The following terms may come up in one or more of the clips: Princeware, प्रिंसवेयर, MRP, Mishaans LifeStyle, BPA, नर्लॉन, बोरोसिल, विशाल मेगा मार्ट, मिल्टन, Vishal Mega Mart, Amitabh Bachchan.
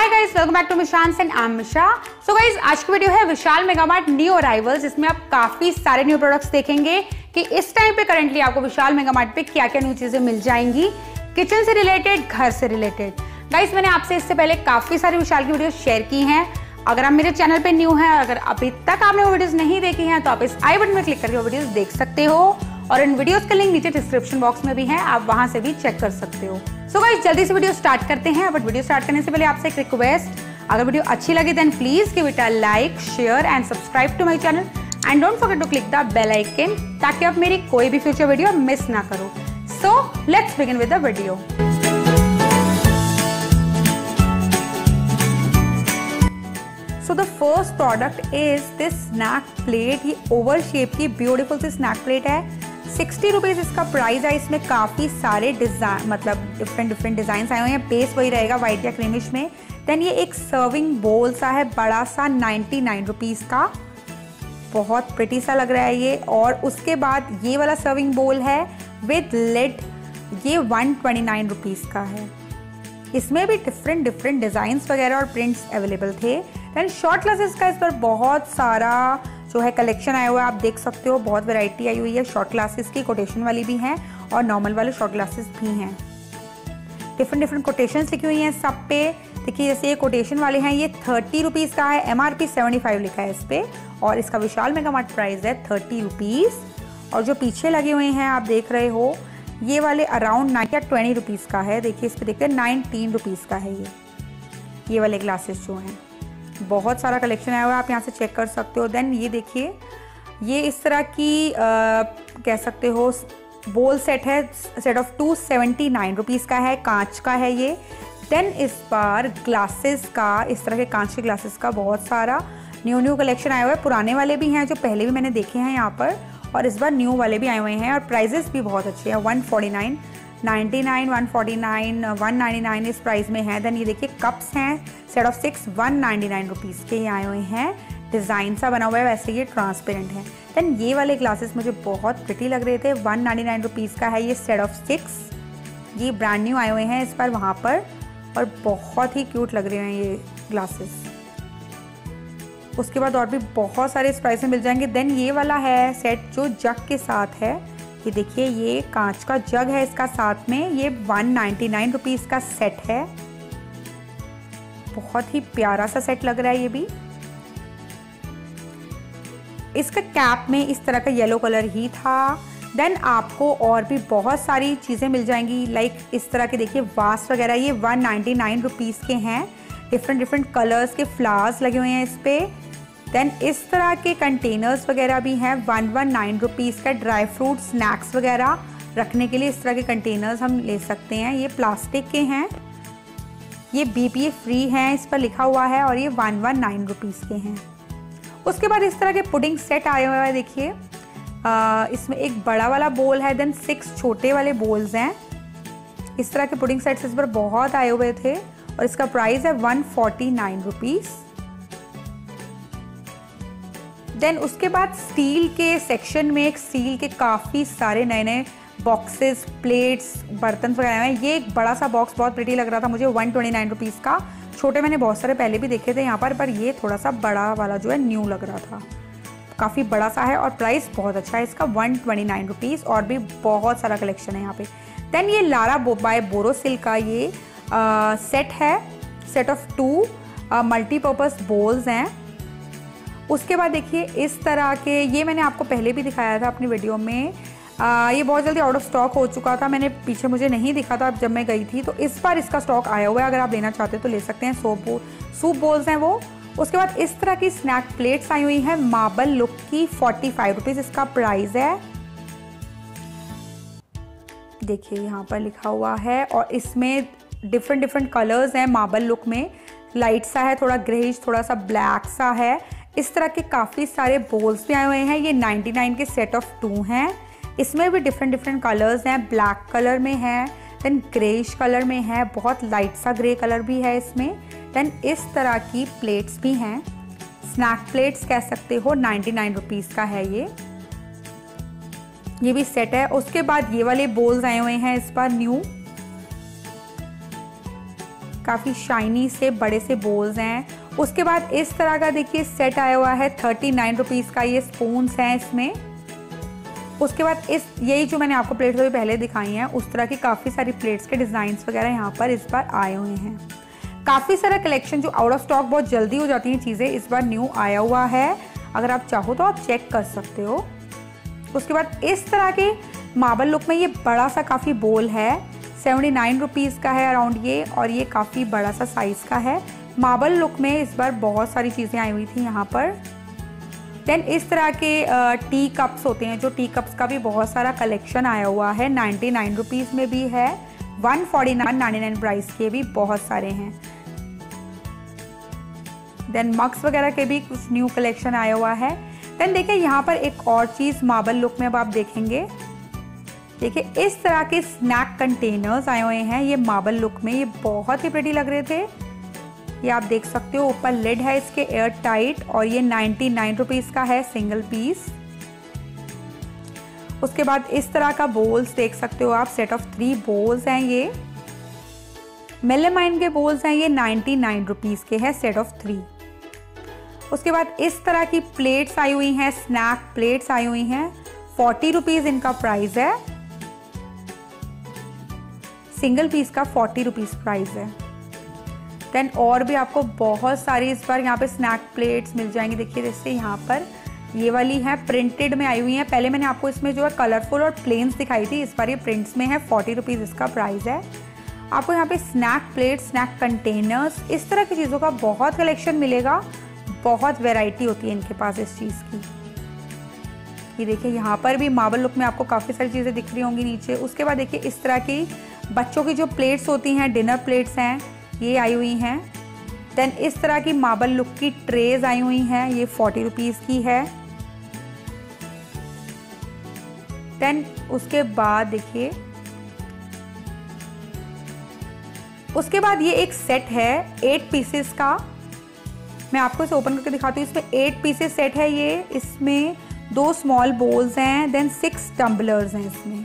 Hi guys, welcome back to Mishans and I am Misha. So guys, आज की video है विशाल मेगा मार्ट new arrivals, जिसमें आप काफ़ी सारे न्यू प्रोडक्ट्स देखेंगे कि इस टाइम पे करंटली आपको विशाल मेगा मार्ट पे क्या क्या न्यू चीज़ें मिल जाएंगी, किचन से रिलेटेड, घर से रिलेटेड। गाइस, मैंने आपसे इससे पहले काफ़ी सारी विशाल की वीडियो शेयर की हैं। अगर आप मेरे चैनल पर न्यू हैं, अगर अभी तक आपने वो वीडियोज़ नहीं देखी हैं तो आप इस आई बटन में क्लिक करके वो वीडियोज़ देख सकते हो, और इन वीडियोज़ का लिंक नीचे डिस्क्रिप्शन बॉक्स में भी है, आप वहाँ से भी चेक कर सकते हो। सो गाइस, जल्दी से वीडियो स्टार्ट करते हैं। बट वीडियो स्टार्ट करने से पहले आपसे एक रिक्वेस्ट, अगर वीडियो अच्छी लगी then please give it a like, share and subscribe to my channel and don't forget to click the bell icon, ताकि आप मेरी कोई भी फ्यूचर वीडियो मिस ना करो। So let's begin with the video. So the first product is this snack plate. ये oval shape की beautiful सी स्नैक प्लेट है। 60 रुपीज़ इसका प्राइस है। इसमें काफ़ी सारे डिज़ाइन, मतलब डिफरेंट डिज़ाइंस आए हुए हैं। बेस वही रहेगा वाइट या क्रीमिश में। देन ये एक सर्विंग बोल सा है बड़ा सा, 99 रुपीज़ का, बहुत प्रिटी सा लग रहा है ये। और उसके बाद ये वाला सर्विंग बोल है विद लिड, ये 129 रुपीज़ का है। इसमें भी डिफरेंट डिज़ाइंस वगैरह और प्रिंट्स अवेलेबल थे। दैन शॉर्ट ग्लासेस का इस पर बहुत सारा जो है कलेक्शन आया हुआ है, आप देख सकते हो बहुत वैरायटी आई हुई है। शॉर्ट ग्लासेस की कोटेशन वाली भी हैं और नॉर्मल वाले शॉर्ट ग्लासेस भी हैं। डिफरेंट कोटेशंस लिखी हुई हैं सब पे। देखिए, जैसे ये कोटेशन वाले हैं, ये 30 रुपीज़ का है। MRP 75 लिखा है इस पर, और इसका विशाल मेगा मार्ट प्राइस है 30 रुपीज़। और जो पीछे लगे हुए हैं आप देख रहे हो, ये वाले अराउंड 9 या 20 रुपीज़ का है। देखिए इस पर देखते हैं, 19 रुपीज़ का है ये वाले ग्लासेस जो हैं। बहुत सारा कलेक्शन आया हुआ है, आप यहाँ से चेक कर सकते हो। देन ये देखिए, ये इस तरह की कह सकते हो बोल सेट है, सेट ऑफ 2, 79 रुपीज़ का है, कांच का है ये। देन इस बार ग्लासेस का, इस तरह के कांच के ग्लासेस का बहुत सारा न्यू कलेक्शन आया हुआ है। पुराने वाले भी हैं जो पहले भी मैंने देखे हैं यहाँ पर, और इस बार न्यू वाले भी आए हुए हैं। और प्राइजेस भी बहुत अच्छे हैं, 149, 99, 149, 199 इस प्राइस में है। देन ये देखिए कप्स हैं, सेट ऑफ 6, 199 रुपीज़ के ये आए हुए हैं। डिज़ाइन सा बना हुआ है, वैसे ये ट्रांसपेरेंट है। देन ये वाले ग्लासेस मुझे बहुत प्रिटी लग रहे थे, 199 रुपीज़ का है ये, सेट ऑफ 6। ये ब्रांड न्यू आए हुए हैं इस पर वहाँ पर, और बहुत ही क्यूट लग रहे हैं ये ग्लासेस। उसके बाद और भी बहुत सारे इस प्राइस में मिल जाएंगे। देन ये वाला है सेट जो जग के साथ है, ये देखिए ये कांच का जग है इसका साथ में, ये 199 रुपीज़ का सेट है। बहुत ही प्यारा सा सेट लग रहा है ये भी। इसका कैप में इस तरह का येलो कलर ही था। देन आपको और भी बहुत सारी चीज़ें मिल जाएंगी, लाइक इस तरह के देखिए वास वगैरह, ये 199 रुपीज़ के हैं। डिफरेंट कलर्स के फ्लावर्स लगे हुए हैं इस पर। देन इस तरह के कंटेनर्स वगैरह भी हैं, 119 रुपीज़ का। ड्राई फ्रूट स्नैक्स वगैरह रखने के लिए इस तरह के कंटेनर्स हम ले सकते हैं। ये प्लास्टिक के हैं, ये BPA फ्री हैं इस पर लिखा हुआ है, और ये 119 रुपीज़ के हैं। उसके बाद इस तरह के पुडिंग सेट आए हुए हैं, देखिए इसमें एक बड़ा वाला बोल है, देन 6 छोटे वाले बोल्स हैं। इस तरह के पुडिंग सेट्स इस पर बहुत आए हुए थे, और इसका प्राइस है 149 रुपीज़। देन उसके बाद स्टील के सेक्शन में, एक स्टील के काफ़ी सारे नए बॉक्सेस, प्लेट्स, बर्तन वगैरह हैं। ये एक बड़ा सा बॉक्स बहुत प्रिटी लग रहा था मुझे, 129 रुपीज़ का। छोटे मैंने बहुत सारे पहले भी देखे थे यहाँ पर ये थोड़ा सा बड़ा वाला जो है न्यू लग रहा था, काफ़ी बड़ा सा है और प्राइस बहुत अच्छा है इसका, 129 रुपीज़। और भी बहुत सारा कलेक्शन है यहाँ पे। देन ये लारा बाय बोरोसिल का ये सेट है, सेट ऑफ 2, मल्टीपर्पज़ बोल्स हैं। उसके बाद देखिए इस तरह के, ये मैंने आपको पहले भी दिखाया था अपनी वीडियो में, ये बहुत जल्दी आउट ऑफ स्टॉक हो चुका था, मैंने पीछे मुझे नहीं दिखा था जब मैं गई थी, तो इस बार इसका स्टॉक आया हुआ है, अगर आप लेना चाहते हो तो ले सकते हैं। सूप बोल्स हैं वो। उसके बाद इस तरह की स्नैक प्लेट्स आई हुई हैं मार्बल लुक की, 45 रुपीज़ इसका प्राइस है। देखिए यहाँ पर लिखा हुआ है, और इसमें डिफरेंट कलर्स हैं मार्बल लुक में, लाइट सा है, थोड़ा ग्रेइश, थोड़ा सा ब्लैक सा है। इस तरह के काफ़ी सारे बोल्स भी आए हुए हैं, ये 99 के सेट ऑफ 2 हैं। इसमें भी डिफरेंट कलर्स हैं, ब्लैक कलर में है, देन ग्रेइश कलर में है, बहुत लाइट सा ग्रे कलर भी है इसमें। देन इस तरह की प्लेट्स भी हैं, स्नैक प्लेट्स कह सकते हो, 99 रुपीज़ का है ये भी सेट है। उसके बाद ये वाले बोल्स आए हुए हैं इस बार न्यू, काफ़ी शाइनी से बड़े से बोल्स हैं। उसके बाद इस तरह का देखिए सेट आया हुआ है, 39 रुपीज़ का ये स्पून्स हैं इसमें। उसके बाद इस यही जो मैंने आपको प्लेट्स अभी पहले दिखाई हैं उस तरह की काफ़ी सारी प्लेट्स के डिज़ाइंस वगैरह यहाँ पर इस बार आए हुए हैं। काफ़ी सारा कलेक्शन जो आउट ऑफ स्टॉक बहुत जल्दी हो जाती हैं चीज़ें, इस बार न्यू आया हुआ है, अगर आप चाहो तो आप चेक कर सकते हो। उसके बाद इस तरह के मार्बल लुक में ये बड़ा सा काफ़ी बोल है, 79 रुपीज़ का है अराउंड ये, और ये काफ़ी बड़ा सा साइज़ का है। मार्बल लुक में इस बार बहुत सारी चीज़ें आई हुई थी यहाँ पर। देन इस तरह के टी कप्स होते हैं, जो टी कप्स का भी बहुत सारा कलेक्शन आया हुआ है, 99 रुपीज़ में भी है, 149.99 प्राइस के भी बहुत सारे हैं। देन मग्स वगैरह के भी कुछ न्यू कलेक्शन आया हुआ है। देन देखिए यहाँ पर एक और चीज़ मार्बल लुक में अब आप देखेंगे, देखिए इस तरह के स्नैक कंटेनर्स आए हुए हैं, ये मार्बल लुक में, ये बहुत ही प्रिटी लग रहे थे। ये आप देख सकते हो, ऊपर लिड है इसके एयर टाइट, और ये 99 रुपीज़ का है सिंगल पीस। उसके बाद इस तरह का बोल्स देख सकते हो आप, सेट ऑफ 3 बोल्स हैं ये, मेलेमाइन के बोल्स हैं ये, 99 रुपीज़ के हैं सेट ऑफ 3। उसके बाद इस तरह की प्लेट्स आई हुई हैं, स्नैक प्लेट्स आई हुई हैं, 40 रुपीज़ इनका प्राइस है, सिंगल पीस का 40 रुपीज़ प्राइस है। देन और भी आपको बहुत सारी इस बार यहाँ पे स्नैक प्लेट्स मिल जाएंगी। देखिए जैसे यहाँ पर ये वाली है, प्रिंटेड में आई हुई है, पहले मैंने आपको इसमें जो है कलरफुल और प्लेन्स दिखाई थी, इस बार ये प्रिंट्स में है, 40 रुपीज़ इसका प्राइस है। आपको यहाँ पे स्नैक प्लेट्स, स्नैक कंटेनर्स, इस तरह की चीज़ों का बहुत कलेक्शन मिलेगा, बहुत वेराइटी होती है इनके पास इस चीज़ की। ये देखिए यहाँ पर भी मार्बल लुक में आपको काफ़ी सारी चीज़ें दिख रही होंगी नीचे। उसके बाद देखिए इस तरह की बच्चों की जो प्लेट्स होती हैं, डिनर प्लेट्स हैं, ये आई हुई हैं। देन इस तरह की मार्बल लुक की ट्रेज आई हुई हैं, ये 40 रुपीज़ की है। देन उसके बाद देखिए, उसके बाद ये एक सेट है 8 पीसेस का, मैं आपको इसे ओपन करके दिखाती हूँ। इसमें 8 पीसेस सेट है ये, इसमें 2 स्मॉल बोल्स हैं, देन 6 टम्बलर्स हैं इसमें।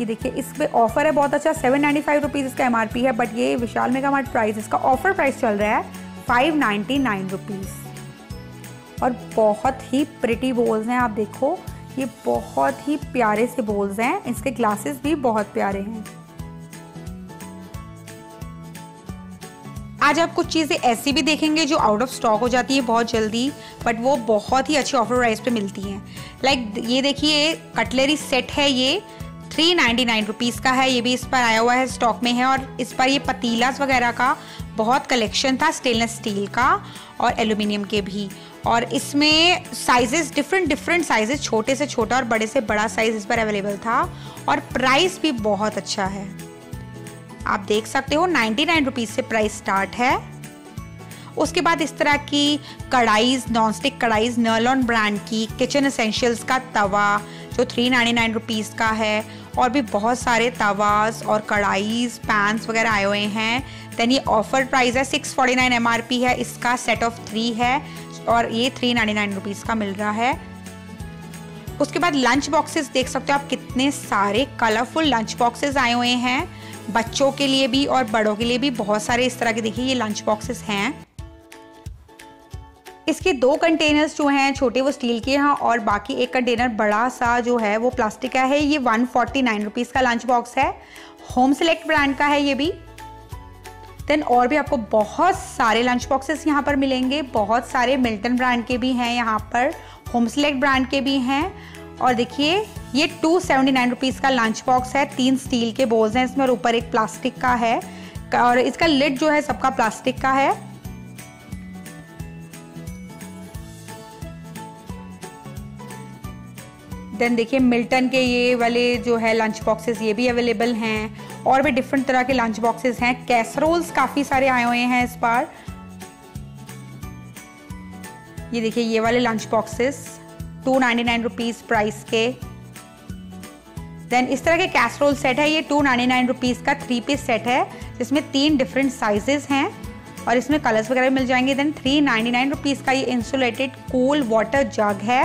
ये देखिए इस पर ऑफर है बहुत अच्छा, 795 रुपीज़ इसका MRP है, बट ये विशाल मेगा मार्ट प्राइस इसका ऑफर प्राइस चल रहा है 599 रुपीज़। और बहुत ही प्रिटी बोल्स हैं, आप देखो ये बहुत ही प्यारे से बोल्स हैं, इसके ग्लासेस भी बहुत प्यारे हैं। आज आप कुछ चीज़ें ऐसी भी देखेंगे जो आउट ऑफ स्टॉक हो जाती है बहुत जल्दी, बट वो बहुत ही अच्छे ऑफर प्राइस पे मिलती हैं। लाइक ये देखिए कटलरी सेट है, ये 399 रुपीज़ का है, ये भी इस पर आया हुआ है, स्टॉक में है। और इस पर ये पतीलास वगैरह का बहुत कलेक्शन था, स्टेनलेस स्टील का और एल्यूमिनियम के भी। और इसमें साइजेस डिफरेंट साइजेस, छोटे से छोटा और बड़े से बड़ा साइज़ इस पर अवेलेबल था, और प्राइस भी बहुत अच्छा है, आप देख सकते हो 99 रुपीज़ से प्राइस स्टार्ट है। उसके बाद इस तरह की कढ़ाईज, नॉनस्टिक कढ़ाईज, नर्लॉन ब्रांड की, किचन एसेंशियल्स का तवा जो 399 रुपीज़ का है, और भी बहुत सारे तवास और कढ़ाईज, पैंस वगैरह आए हुए हैं। देन ये ऑफर प्राइस है, 649 MRP है इसका, सेट ऑफ 3 है, और ये 399 रुपीज़ का मिल रहा है। उसके बाद लंच बॉक्सेस देख सकते हो आप, कितने सारे कलरफुल लंच बॉक्सेस आए हुए हैं, बच्चों के लिए भी और बड़ों के लिए भी बहुत सारे इस तरह के देखिए ये लंच बॉक्सेस हैं। इसके 2 कंटेनर्स जो हैं छोटे वो स्टील के हैं, और बाकी एक कंटेनर बड़ा सा जो है वो प्लास्टिक का है। ये 149 रुपीज़ का लंच बॉक्स है, होम सेलेक्ट ब्रांड का है ये भी। देन और भी आपको बहुत सारे लंच बॉक्सेस यहाँ पर मिलेंगे, बहुत सारे मिल्टन ब्रांड के भी हैं यहाँ पर, होम सेलेक्ट ब्रांड के भी हैं। और देखिए ये 279 रुपीज़ का लंच बॉक्स है, 3 स्टील के बोल्स हैं इसमें और ऊपर एक प्लास्टिक का है, और इसका लिड जो है सबका प्लास्टिक का है। देन देखिए मिल्टन के ये वाले जो है लंच बॉक्सेस, ये भी अवेलेबल हैं, और भी डिफरेंट तरह के लंच बॉक्सेस हैं। कैसरोल्स काफ़ी सारे आए हुए हैं इस बार, ये देखिए ये वाले लंच बॉक्सेस 299 रुपीज़ प्राइस के। देन इस तरह के कैसरोल सेट है, ये 299 रुपीज़ का 3 पीस सेट है, जिसमें 3 डिफरेंट साइजेस हैं और इसमें कलर्स वगैरह मिल जाएंगे। देन 399 रुपीज़ का ये इंसुलेटेड कूल वाटर जग है।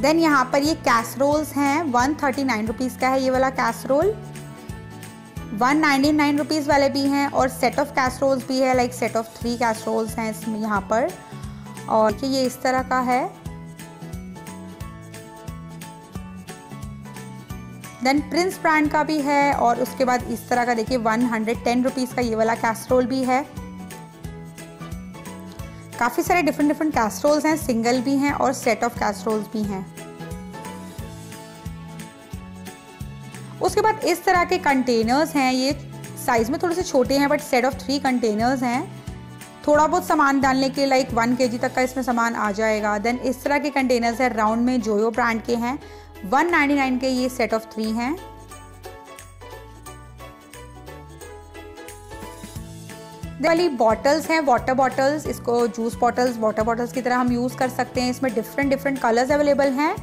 देन यहाँ पर ये कैसरोल्स हैं, 139 रुपीज़ का है ये वाला कैसरोल। 199 रुपीज़ वाले भी हैं और सेट ऑफ कैसरोल्स भी है, लाइक सेट ऑफ 3 कैसरोल्स हैं इसमें यहाँ पर। और कि ये इस तरह का है। देन प्रिंस ब्रांड का भी है और उसके बाद इस तरह का देखिए 110 रुपीज़ का ये वाला कैसरोल भी है। काफ़ी सारे डिफरेंट कैसरोल्स हैं, सिंगल भी हैं और सेट ऑफ कैसरोल्स भी हैं। उसके बाद इस तरह के कंटेनर्स हैं, ये साइज़ में थोड़े से छोटे हैं बट सेट ऑफ 3 कंटेनर्स हैं। थोड़ा बहुत सामान डालने के लाइक 1 kg तक का इसमें सामान आ जाएगा। देन इस तरह के कंटेनर्स हैं राउंड में, जोयो ब्रांड के हैं, 199 के ये सेट ऑफ 3 हैं। वाली बॉटल्स हैं, वाटर बॉटल्स, इसको जूस बॉटल्स, वाटर बॉटल्स की तरह हम यूज़ कर सकते हैं। इसमें डिफरेंट कलर्स अवेलेबल हैं।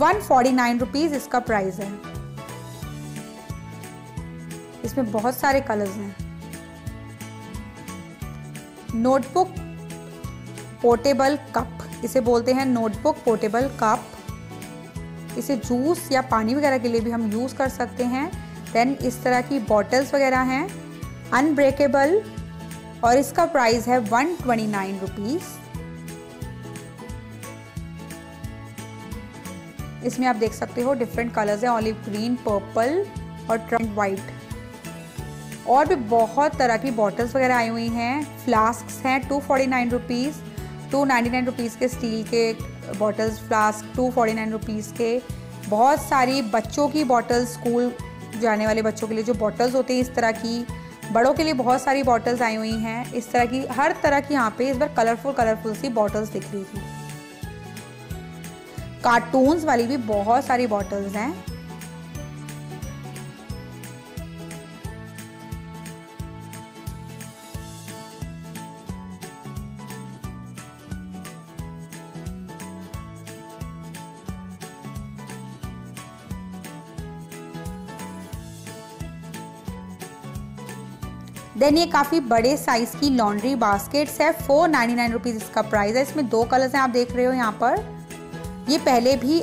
149 रुपीज़ इसका प्राइस है। इसमें बहुत सारे कलर्स हैं। नोटबुक पोर्टेबल कप, इसे बोलते हैं नोटबुक पोर्टेबल कप। इसे जूस या पानी वगैरह के लिए भी हम यूज़ कर सकते हैं। देन इस तरह की बॉटल्स वगैरह हैं, अनब्रेकेबल, और इसका प्राइस है 129 रुपीज़। इसमें आप देख सकते हो डिफरेंट कलर्स हैं, ऑलिव ग्रीन, पर्पल और ट्रंक वाइट। और भी बहुत तरह की बॉटल्स वगैरह आई हुई हैं। फ्लास्क्स हैं 249 रुपीज़, 299 रुपीज़ के स्टील के बॉटल्स, फ्लास्क 249 रुपीज़ के। बहुत सारी बच्चों की बॉटल्स, स्कूल जाने वाले बच्चों के लिए जो बॉटल्स होती हैं इस तरह की, बड़ों के लिए बहुत सारी बॉटल्स आई हुई हैं इस तरह की। हर तरह की यहाँ पे इस बार कलरफुल सी बॉटल्स दिख रही थी। कार्टून्स वाली भी बहुत सारी बॉटल्स हैं। देन ये काफ़ी बड़े साइज़ की लॉन्ड्री बास्केट्स है, 499 रुपीज़ इसका प्राइस है। इसमें 2 कलर्स हैं, आप देख रहे हो यहाँ पर। ये पहले भी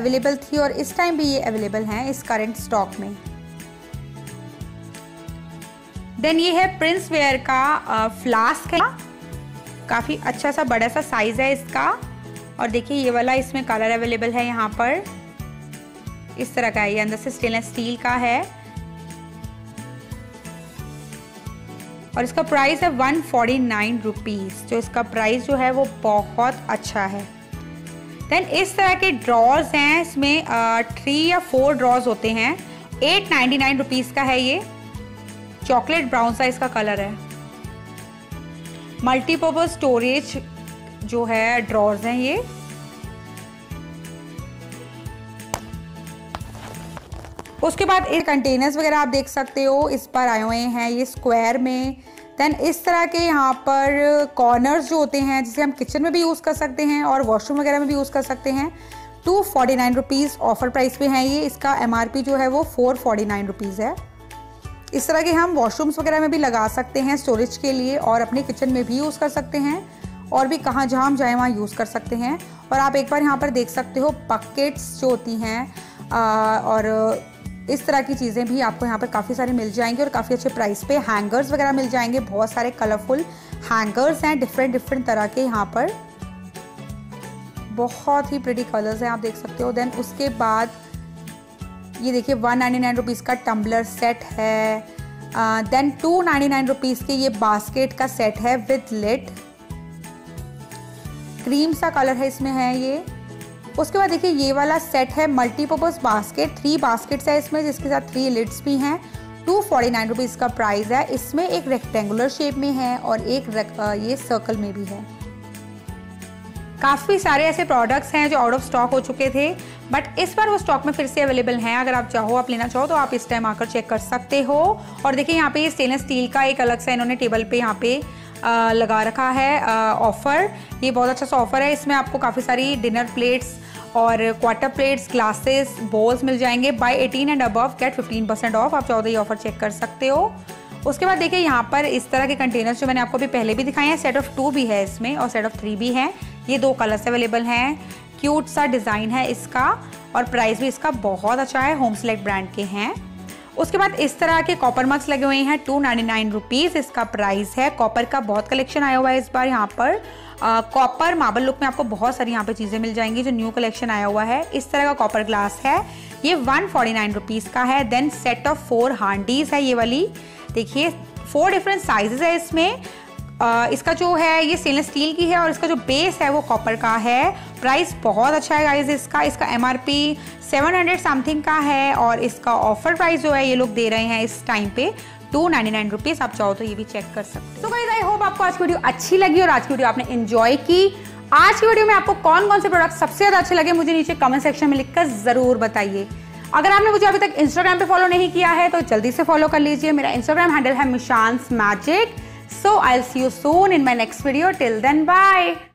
अवेलेबल थी और इस टाइम भी ये अवेलेबल हैं इस करंट स्टॉक में। देन ये है प्रिंसवेयर का फ्लास्क है, काफ़ी अच्छा सा बड़ा सा साइज़ है इसका। और देखिए ये वाला, इसमें कलर अवेलेबल है यहाँ पर, इस तरह का है। ये अंदर से स्टेनलेस स्टील का है और इसका प्राइस है 149 रुपीज़। जो इसका प्राइस जो है वो बहुत अच्छा है। देन इस तरह के ड्रॉर्स हैं, इसमें 3 या 4 ड्रॉर्स होते हैं। 899 रुपीज़ का है ये, चॉकलेट ब्राउन सा इसका कलर है। मल्टीपर्पज स्टोरेज जो है ड्रॉर्स हैं ये। उसके बाद ये कंटेनर्स वगैरह आप देख सकते हो इस पर आए हुए हैं, ये स्क्वायर में। देन इस तरह के यहाँ पर कॉर्नर्स जो होते हैं, जिसे हम किचन में भी यूज़ कर सकते हैं और वॉशरूम वगैरह में भी यूज़ कर सकते हैं। 249 रुपीज़ ऑफर प्राइस पे हैं ये। इसका MRP जो है वो 449 रुपीज़ है। इस तरह के हम वॉशरूम्स वगैरह में भी लगा सकते हैं स्टोरेज के लिए और अपने किचन में भी यूज़ कर सकते हैं और भी कहाँ जहाँ हम जाएँ वहाँ यूज़ कर सकते हैं। और आप एक बार यहाँ पर देख सकते हो बकेट्स जो होती हैं और इस तरह की चीज़ें भी आपको यहाँ पर काफ़ी सारी मिल जाएंगी और काफ़ी अच्छे प्राइस पे। हैंगर्स वगैरह मिल जाएंगे, बहुत सारे कलरफुल हैंगर्स हैं डिफरेंट तरह के यहाँ पर, बहुत ही प्रिटी कलर्स हैं, आप देख सकते हो। देन उसके बाद ये देखिए 199 रुपीज़ का टम्बलर सेट है। देन 299 रुपीज़ के ये बास्केट का सेट है विद लिड, क्रीम सा कलर है इसमें है ये। उसके बाद देखिए ये वाला सेट है मल्टीपर्पज़ बास्केट, 3 बास्केट्स है इसमें जिसके साथ 3 लिड्स भी हैं। 249 रुपीज़ का प्राइस है। इसमें एक रेक्टेंगुलर शेप में है और एक ये सर्कल में भी है। काफ़ी सारे ऐसे प्रोडक्ट्स हैं जो आउट ऑफ स्टॉक हो चुके थे बट इस बार वो स्टॉक में फिर से अवेलेबल हैं। अगर आप चाहो, आप लेना चाहो तो आप इस टाइम आकर चेक कर सकते हो। और देखिए यहाँ पे ये स्टेनलेस स्टील का एक अलग सा इन्होंने टेबल पे यहाँ पे लगा रखा है ऑफ़र। ये बहुत अच्छा सा ऑफ़र है। इसमें आपको काफ़ी सारी डिनर प्लेट्स और क्वार्टर प्लेट्स, ग्लासेस, बोल्स मिल जाएंगे। Buy 18 and above get 15% off. आप चाहो तो ये ऑफ़र चेक कर सकते हो। उसके बाद देखिए यहाँ पर इस तरह के कंटेनर्स जो मैंने आपको अभी पहले भी दिखाए हैं, सेट ऑफ 2 भी है इसमें और सेट ऑफ 3 भी है। ये 2 कलर्स अवेलेबल हैं, क्यूट सा डिज़ाइन है इसका और प्राइस भी इसका बहुत अच्छा है, होम सेलेक्ट ब्रांड के हैं। उसके बाद इस तरह के कॉपर मग्स लगे हुए हैं 299 रुपीज़ इसका प्राइस है। कॉपर का बहुत कलेक्शन आया हुआ है इस बार यहाँ पर। कॉपर मार्बल लुक में आपको बहुत सारी यहाँ पे चीज़ें मिल जाएंगी जो न्यू कलेक्शन आया हुआ है। इस तरह का कॉपर ग्लास है, ये 149 रुपीज़ का है। देन सेट ऑफ 4 हांडीज है ये वाली, देखिए 4 डिफरेंट साइजेज है इसमें। इसका जो है ये स्टेनलेस स्टील की है और इसका जो बेस है वो कॉपर का है। प्राइस बहुत अच्छा है गाइज इसका। इसका MRP 700 समथिंग का है और इसका ऑफर प्राइस जो है ये लोग दे रहे हैं इस टाइम पे 299 रुपीज़। आप चाहो तो ये भी चेक कर सकते हो। तो गाइज आई होप आपको आज की वीडियो अच्छी लगी और आज की वीडियो आपने एंजॉय की। आज की वीडियो में आपको कौन कौन से प्रोडक्ट सबसे ज़्यादा अच्छे लगे मुझे नीचे कमेंट सेक्शन में लिखकर ज़रूर बताइए। अगर आपने मुझे अभी तक इंस्टाग्राम पे फॉलो नहीं किया है तो जल्दी से फॉलो कर लीजिए। मेरा इंस्टाग्राम हैंडल है Mishans magic. So I'll see you soon in my next video. Till then, bye.